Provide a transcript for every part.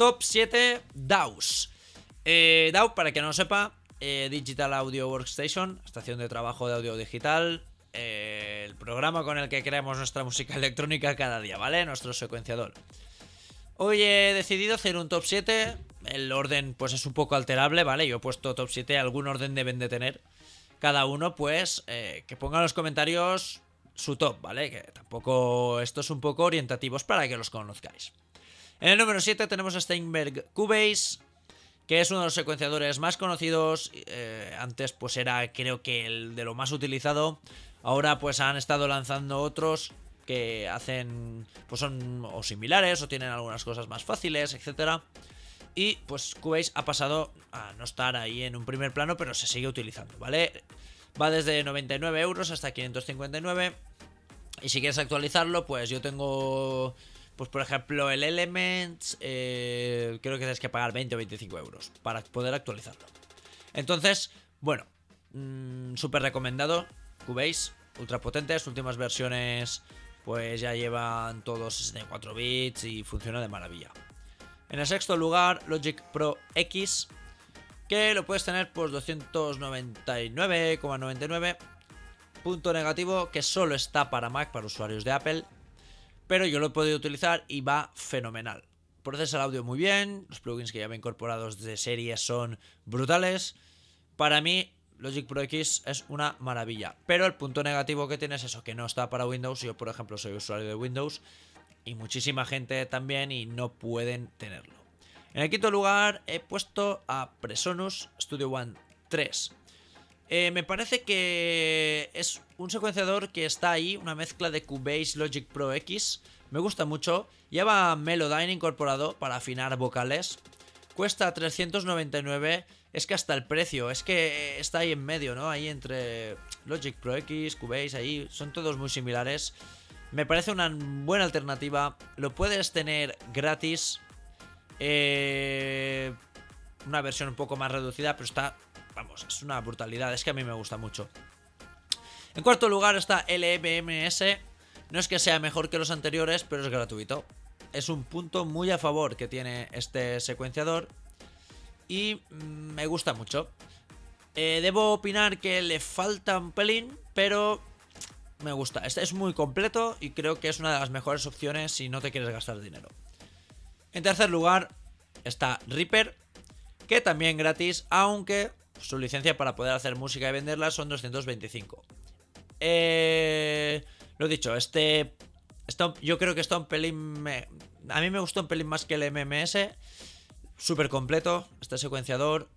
Top 7 DAWs. DAW, para que no lo sepa, Digital Audio Workstation, estación de trabajo de audio digital, el programa con el que creamos nuestra música electrónica cada día, ¿vale? Nuestro secuenciador. Hoy he decidido hacer un top 7, el orden pues es un poco alterable, ¿vale? Yo he puesto top 7, algún orden deben de tener. Cada uno pues que ponga en los comentarios su top, ¿vale? Que tampoco, esto es un poco orientativos para que los conozcáis. En el número 7 tenemos a Steinberg Cubase, que es uno de los secuenciadores más conocidos. Antes pues era creo que el de lo más utilizado. Ahora pues han estado lanzando otros que hacen, pues son o similares o tienen algunas cosas más fáciles, etcétera. Y pues Cubase ha pasado a no estar ahí en un primer plano, pero se sigue utilizando, ¿vale? Va desde 99 euros hasta 559. Y si quieres actualizarlo, pues yo tengo, pues por ejemplo, el Elements, creo que tienes que pagar 20 o 25 euros para poder actualizarlo. Entonces, bueno, súper recomendado Cubase, ultra potente. Sus últimas versiones pues ya llevan todos 64 bits y funciona de maravilla. En el sexto lugar, Logic Pro X, que lo puedes tener por 299,99. Punto negativo, que solo está para Mac, para usuarios de Apple, pero yo lo he podido utilizar y va fenomenal. Procesa el audio muy bien, los plugins que ya me he incorporado de serie son brutales. Para mí, Logic Pro X es una maravilla, pero el punto negativo que tiene es eso, que no está para Windows. Yo, por ejemplo, soy usuario de Windows y muchísima gente también, y no pueden tenerlo. En el quinto lugar he puesto a Presonus Studio One 3. Me parece que es un secuenciador que está ahí, una mezcla de Cubase, Logic Pro X. Me gusta mucho. Lleva Melodyne incorporado para afinar vocales. Cuesta 399. Es que hasta el precio, es que está ahí en medio, ¿no? Ahí entre Logic Pro X, Cubase, ahí son todos muy similares. Me parece una buena alternativa. Lo puedes tener gratis. Una versión un poco más reducida, pero está, vamos, es una brutalidad. Es que a mí me gusta mucho. En cuarto lugar está LMMS. No es que sea mejor que los anteriores, pero es gratuito. Es un punto muy a favor que tiene este secuenciador y me gusta mucho. Debo opinar que le falta un pelín, pero me gusta. Este es muy completo y creo que es una de las mejores opciones si no te quieres gastar dinero. En tercer lugar está Reaper, que también gratis, aunque su licencia para poder hacer música y venderla son 225. Lo dicho, yo creo que está un pelín... a mí me gustó un pelín más que el MMS. Súper completo este secuenciador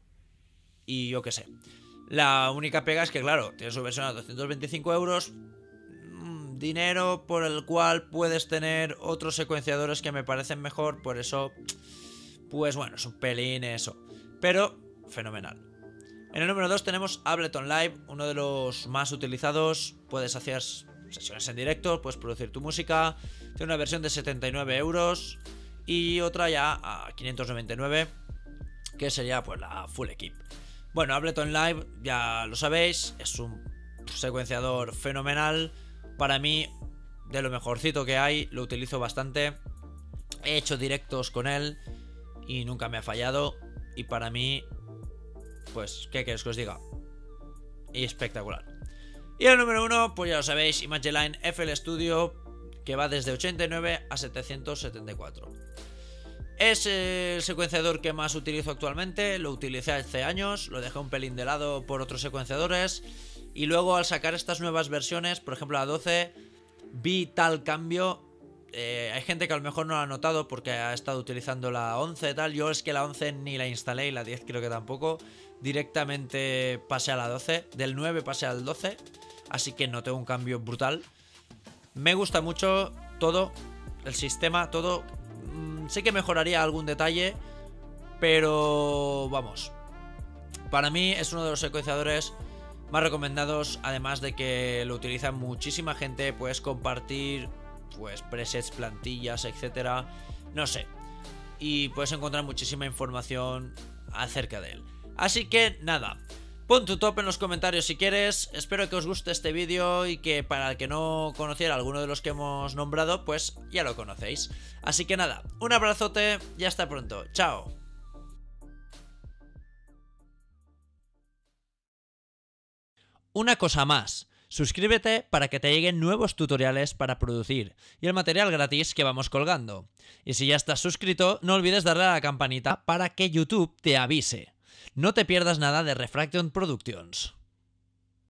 y yo qué sé. La única pega es que, claro, tiene su versión a 225 euros. Dinero por el cual puedes tener otros secuenciadores que me parecen mejor. Por eso, pues bueno, es un pelín eso, pero fenomenal. En el número 2 tenemos Ableton Live, uno de los más utilizados. Puedes hacer sesiones en directo, puedes producir tu música. Tiene una versión de 79 euros y otra ya a 599, que sería pues la Full Equip. Bueno, Ableton Live, ya lo sabéis, es un secuenciador fenomenal. Para mí, de lo mejorcito que hay, lo utilizo bastante. He hecho directos con él y nunca me ha fallado. Y para mí, pues, ¿qué queréis que os diga? Y espectacular. Y el número 1, pues ya lo sabéis, Image Line FL Studio, que va desde 89 a 774. Es el secuenciador que más utilizo actualmente. Lo utilicé hace años, lo dejé un pelín de lado por otros secuenciadores. Y luego al sacar estas nuevas versiones, por ejemplo la 12, vi tal cambio. Hay gente que a lo mejor no lo ha notado porque ha estado utilizando la 11 y tal. Yo es que la 11 ni la instalé y la 10 creo que tampoco. Directamente pasé a la 12, del 9 pasé al 12. Así que noté un cambio brutal. Me gusta mucho todo, el sistema, todo. Sé que mejoraría algún detalle, pero vamos, para mí es uno de los secuenciadores más recomendados, además de que lo utiliza muchísima gente. Puedes compartir pues presets, plantillas, etcétera, no sé, y puedes encontrar muchísima información acerca de él. Así que nada, Pon tu top en los comentarios si quieres. Espero que os guste este vídeo y que para el que no conociera alguno de los que hemos nombrado, pues ya lo conocéis. Así que nada, un abrazote y hasta pronto. Chao. Una cosa más, suscríbete para que te lleguen nuevos tutoriales para producir y el material gratis que vamos colgando. Y si ya estás suscrito, no olvides darle a la campanita para que YouTube te avise. No te pierdas nada de Refraction Productions.